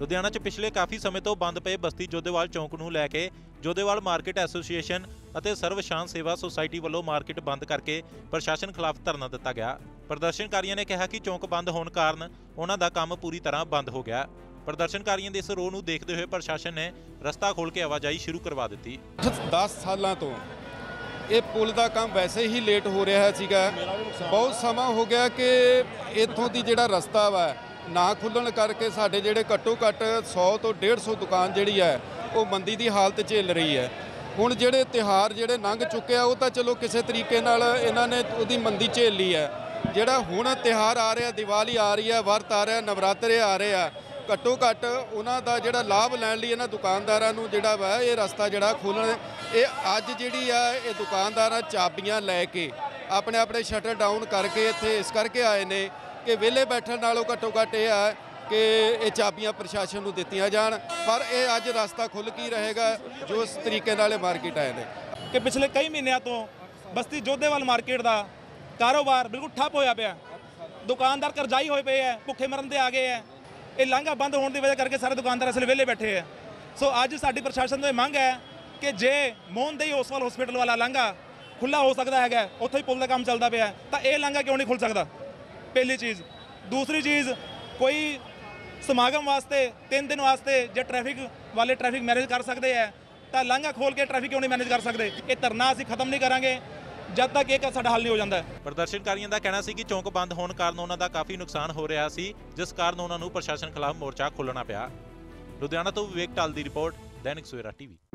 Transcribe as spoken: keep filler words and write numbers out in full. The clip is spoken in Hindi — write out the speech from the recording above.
ਲੁਧਿਆਣਾ 'ਚ ਪਿਛਲੇ ਕਾਫੀ ਸਮੇਂ ਤੋਂ ਬੰਦ ਪਏ ਬਸਤੀ ਜੋਧੇਵਾਲ ਚੌਂਕ ਨੂੰ ਲੈ ਕੇ ਜੋਧੇਵਾਲ ਮਾਰਕੀਟ ਐਸੋਸੀਏਸ਼ਨ ਅਤੇ ਸਰਵ ਸ਼ਾਂਤ ਸੇਵਾ ਸੁਸਾਇਟੀ ਵੱਲੋਂ ਮਾਰਕੀਟ ਬੰਦ ਕਰਕੇ ਪ੍ਰਸ਼ਾਸਨ ਖਿਲਾਫ ਧਰਨਾ ਦਿੱਤਾ ਗਿਆ। ਪ੍ਰਦਰਸ਼ਨਕਾਰੀਆਂ ਨੇ ਕਿਹਾ ਕਿ ਚੌਂਕ ਬੰਦ ਹੋਣ ਕਾਰਨ ਉਹਨਾਂ ਦਾ ਕੰਮ ਪੂਰੀ ਤਰ੍ਹਾਂ ਬੰਦ ਹੋ ਗਿਆ। प्रदर्शनकारियों के इस रोह को देखते हुए प्रशासन ने रस्ता खोल के आवाजाही शुरू करवा दी। दस सालों तो ये पुल का काम वैसे ही लेट हो रहा है, बहुत समा हो गया कि इतों की जोड़ा रस्ता वा ना खुलन करके साढ़े जोड़े घट्टो घट सौ तो डेढ़ सौ दुकान जी है वो मंदी की हालत झेल रही है। हूँ जोड़े त्यौहार जोड़े लंघ चुके वो तो चलो किसी तरीके इन्होंने वो मंदी झेल ली है, जोड़ा हूँ त्यौहार आ रहा, दिवाली आ रही है, वर्त आ रहा, नवरात्रे आ रहे हैं, घट्टो घट्ट उन्हों का जोड़ा लाभ लैन लिए दुकानदारों को जोड़ा वा ये रस्ता जोड़ा खोलना ये अज जी है दुकानदार चाबियां लैके अपने अपने शटर डाउन करके इत्थे इस करके आए ने कि वेले बैठण नालों घट्टो घट्ट ये है कि ये चाबियां प्रशासन को दित्तियां जाण। पर यह अज रास्ता खुल की रहेगा जो इस तरीके नाल मार्केट आए हैं कि पिछले कई महीनों तो बस्ती जोधेवाल मार्केट का कारोबार बिल्कुल ठप होया पिया, दुकानदार करजाई होए पे है, भुखे मरन दे आ गए है। ये लांघा बंद होने की वजह करके सारे दुकानदार इसलिए वेले बैठे है। सो अज साडी प्रशासन की मंग है कि जे मोहनदेई ओसवाल हॉस्पिटल वाला लांघा खुला हो सकता है, उत्थे ही पुल का काम चलता पे है, तो यह लांघा क्यों नहीं खुल सकता? पहली चीज़। दूसरी चीज़, कोई समागम वास्ते तीन दिन वास्ते जो ट्रैफिक वाले ट्रैफिक मैनेज कर सकते हैं तो लांघा खोल के ट्रैफिक क्यों नहीं मैनेज कर सकते? ये धरना असीं खत्म नहीं करांगे जब तक एक साडा हल नहीं हो जाता है। प्रदर्शनकारियों का कहना सी कि चौंक बंद होने कारण उन्हों का काफ़ी नुकसान हो रहा सी, जिस कारण उन्होंने प्रशासन खिलाफ मोर्चा खोलना पिया। लुधियाना तो विवेक ढाल की रिपोर्ट, दैनिक सवेरा टीवी।